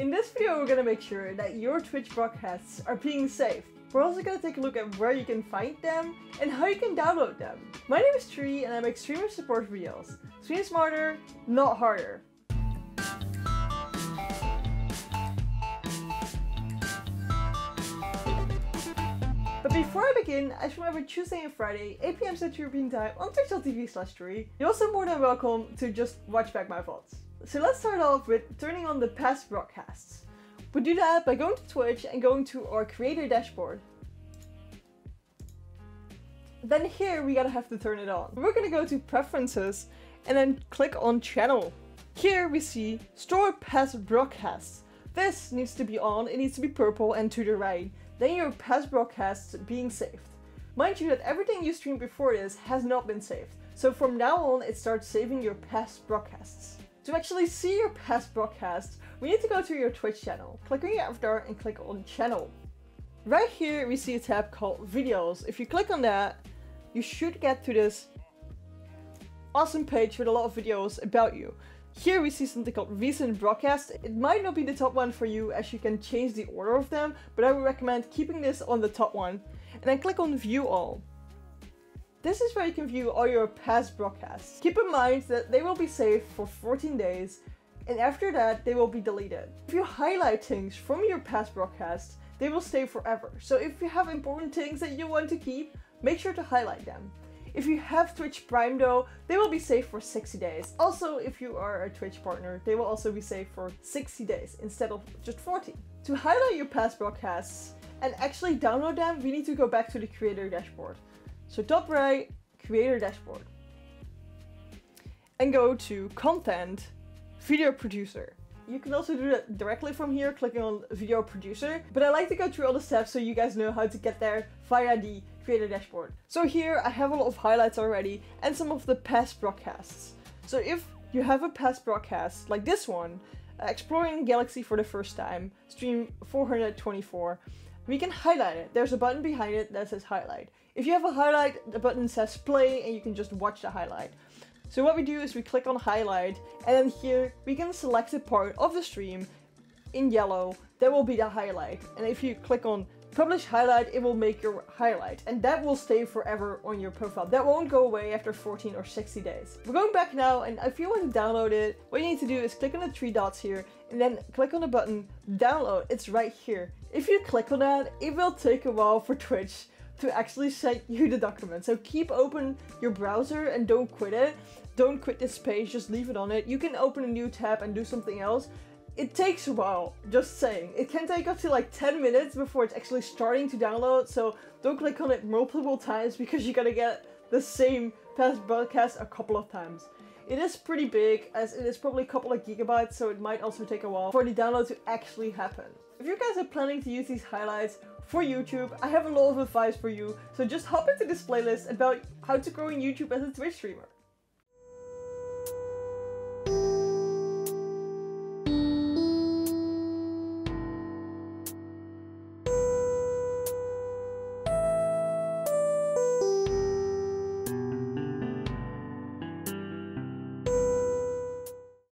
In this video, we're gonna make sure that your Twitch broadcasts are being saved. We're also gonna take a look at where you can find them and how you can download them. My name is Tree and I make streamer support videos. Stream smarter, not harder. But before I begin, I stream every Tuesday and Friday, 8 PM Central European Time on twitch.tv/tree. You're also more than welcome to just watch back my VODs. So let's start off with turning on the past broadcasts. We do that by going to Twitch and going to our creator dashboard. Then here we gotta have to turn it on. We're gonna go to preferences and then click on channel. Here we see store past broadcasts. This needs to be on, it needs to be purple and to the right. Then your past broadcasts being saved. Mind you that everything you streamed before this has not been saved. So from now on, it starts saving your past broadcasts. To actually see your past broadcasts, we need to go to your Twitch channel. Click on your avatar and click on channel. Right here, we see a tab called videos. If you click on that, you should get to this awesome page with a lot of videos about you. Here we see something called recent broadcasts. It might not be the top one for you as you can change the order of them, but I would recommend keeping this on the top one. And then click on view all. This is where you can view all your past broadcasts. Keep in mind that they will be saved for 14 days and after that they will be deleted. If you highlight things from your past broadcasts, they will stay forever. So if you have important things that you want to keep, make sure to highlight them. If you have Twitch Prime though, they will be saved for 60 days. Also, if you are a Twitch partner, they will also be saved for 60 days instead of just 40. To highlight your past broadcasts and actually download them, we need to go back to the creator dashboard. So top right, creator dashboard. And go to content, video producer. You can also do that directly from here, clicking on video producer. But I like to go through all the steps so you guys know how to get there via the creator dashboard. So here I have a lot of highlights already and some of the past broadcasts. So if you have a past broadcast like this one, exploring Galaxy for the first time, stream 424, we can highlight it. There's a button behind it that says highlight. If you have a highlight, the button says play and you can just watch the highlight. So what we do is we click on highlight and then here we can select a part of the stream in yellow that will be the highlight. And if you click on publish highlight, it will make your highlight and that will stay forever on your profile. That won't go away after 14 or 60 days. We're going back now, and if you want to download it, what you need to do is click on the three dots here and then click on the button download. It's right here. If you click on that, it will take a while for Twitch to actually send you the document. So keep open your browser and don't quit it. Don't quit this page, just leave it on it. You can open a new tab and do something else. It takes a while, just saying. It can take up to like 10 minutes before it's actually starting to download. So don't click on it multiple times because you're gonna get the same past broadcast a couple of times. It is pretty big, as it is probably a couple of gigabytes, so it might also take a while for the download to actually happen. If you guys are planning to use these highlights for YouTube, I have a lot of advice for you, so just hop into this playlist about how to grow in YouTube as a Twitch streamer.